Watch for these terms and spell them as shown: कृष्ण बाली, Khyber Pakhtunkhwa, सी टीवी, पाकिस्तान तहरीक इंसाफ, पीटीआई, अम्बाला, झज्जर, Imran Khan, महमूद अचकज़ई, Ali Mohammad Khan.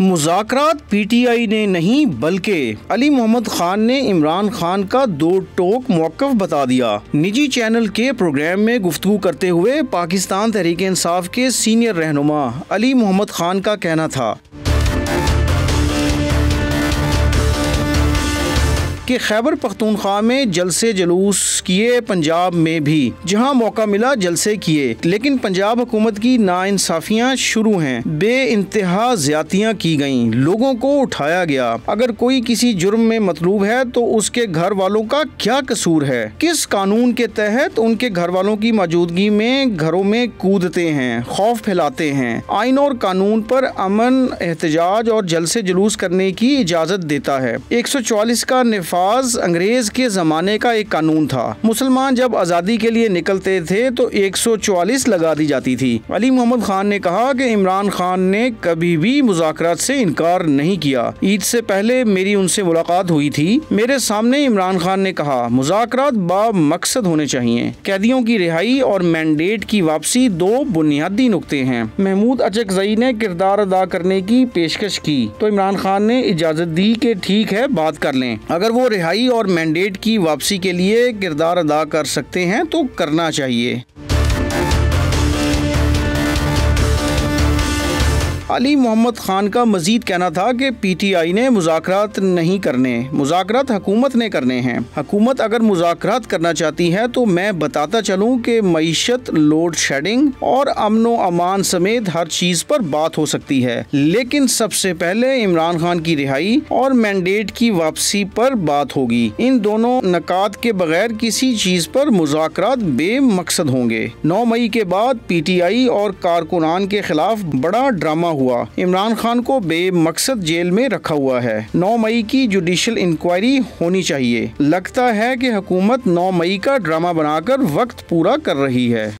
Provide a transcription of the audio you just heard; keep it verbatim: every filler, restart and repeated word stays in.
मुज़ाकरात पीटीआई ने नहीं बल्कि अली मोहम्मद खान ने इमरान खान का दो टोक मौक़िफ़ बता दिया। निजी चैनल के प्रोग्राम में गुफ्तगू करते हुए पाकिस्तान तहरीक इंसाफ के सीनियर रहनुमा अली मोहम्मद खान का कहना था कि खैबर पख्तूनख्वा में जलसे जलूस किए, पंजाब में भी जहां मौका मिला जलसे किए, लेकिन पंजाब हुकूमत की नाइंसाफियां शुरू हैं। बे इंतहा ज्यादतियां की गईं, लोगों को उठाया गया। अगर कोई किसी जुर्म में मतलूब है तो उसके घर वालों का क्या कसूर है? किस कानून के तहत उनके घर वालों की मौजूदगी में घरों में कूदते हैं, खौफ फैलाते हैं? आइन और कानून पर अमन, एहतजाज और जलसे जुलूस करने की इजाज़त देता है। एक सौ चौवालीस का निफा अंग्रेज के जमाने का एक कानून था। मुसलमान जब आज़ादी के लिए निकलते थे तो एक सौ चौवालीस लगा दी जाती थी। अली मोहम्मद खान ने कहा कि इमरान खान ने कभी भी मुज़ाकरात से इनकार नहीं किया। ईद से पहले मेरी उनसे मुलाकात हुई थी। मेरे सामने इमरान खान ने कहा मुज़ाकरात बा मकसद होने चाहिए। कैदियों की रिहाई और मैंडेट की वापसी दो बुनियादी नुकते हैं। महमूद अचकज़ई ने किरदार अदा करने की पेशकश की तो इमरान खान ने इजाज़त दी कि ठीक है, बात कर लें। अगर वो रिहाई और मैंडेट की वापसी के लिए किरदार अदा कर सकते हैं तो करना चाहिए। अली मोहम्मद खान का मजीद कहना था कि पीटीआई ने मुज़ाकरात नहीं करने, मुज़ाकरात हकूमत ने करने हैं। हकूमत अगर मुज़ाकरात करना चाहती है तो मैं बताता चलूँ कि मईशत, लोड शेडिंग और अमन व अमान समेत हर चीज़ पर बात हो सकती है, लेकिन सबसे पहले इमरान खान की रिहाई और मैंडेट की वापसी पर बात होगी। इन दोनों नकात के बगैर किसी चीज़ पर मुज़ाकरात बेमकसद होंगे। नौ मई के बाद पीटीआई और कारकुनान के खिलाफ बड़ा ड्रामा हुआ। इमरान खान को बेमकसद जेल में रखा हुआ है। नौ मई की जुडिशल इंक्वायरी होनी चाहिए। लगता है कि हुकूमत नौ मई का ड्रामा बनाकर वक्त पूरा कर रही है।